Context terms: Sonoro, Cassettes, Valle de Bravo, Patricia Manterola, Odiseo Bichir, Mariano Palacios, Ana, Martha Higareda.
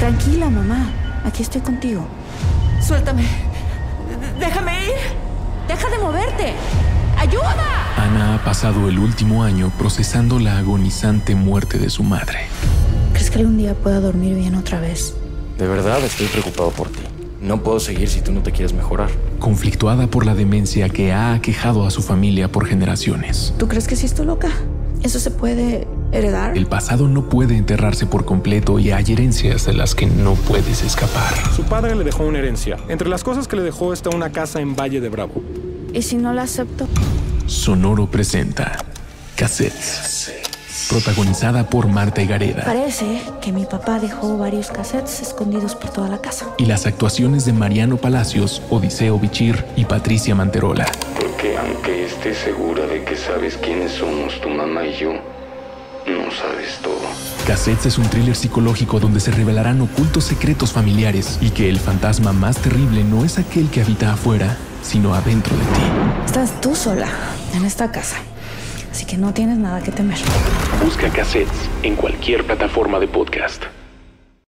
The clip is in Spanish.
Tranquila, mamá. Aquí estoy contigo. Suéltame. Déjame ir. Deja de moverte. ¡Ayuda! Ana ha pasado el último año procesando la agonizante muerte de su madre. ¿Crees que algún día pueda dormir bien otra vez? De verdad estoy preocupado por ti. No puedo seguir si tú no te quieres mejorar. Conflictuada por la demencia que ha aquejado a su familia por generaciones. ¿Tú crees que sí estoy loca? ¿Eso se puede heredar? El pasado no puede enterrarse por completo y hay herencias de las que no puedes escapar. Su padre le dejó una herencia. Entre las cosas que le dejó está una casa en Valle de Bravo. ¿Y si no la acepto? Sonoro presenta Cassettes, protagonizada por Martha Higareda. Parece que mi papá dejó varios cassettes escondidos por toda la casa. Y las actuaciones de Mariano Palacios, Odiseo Bichir y Patricia Manterola. Porque aunque estés segura de que sabes quiénes somos tu mamá y yo, no sabes todo. Cassettes es un thriller psicológico donde se revelarán ocultos secretos familiares y que el fantasma más terrible no es aquel que habita afuera, sino adentro de ti. Estás tú sola en esta casa, así que no tienes nada que temer. Busca Cassettes en cualquier plataforma de podcast.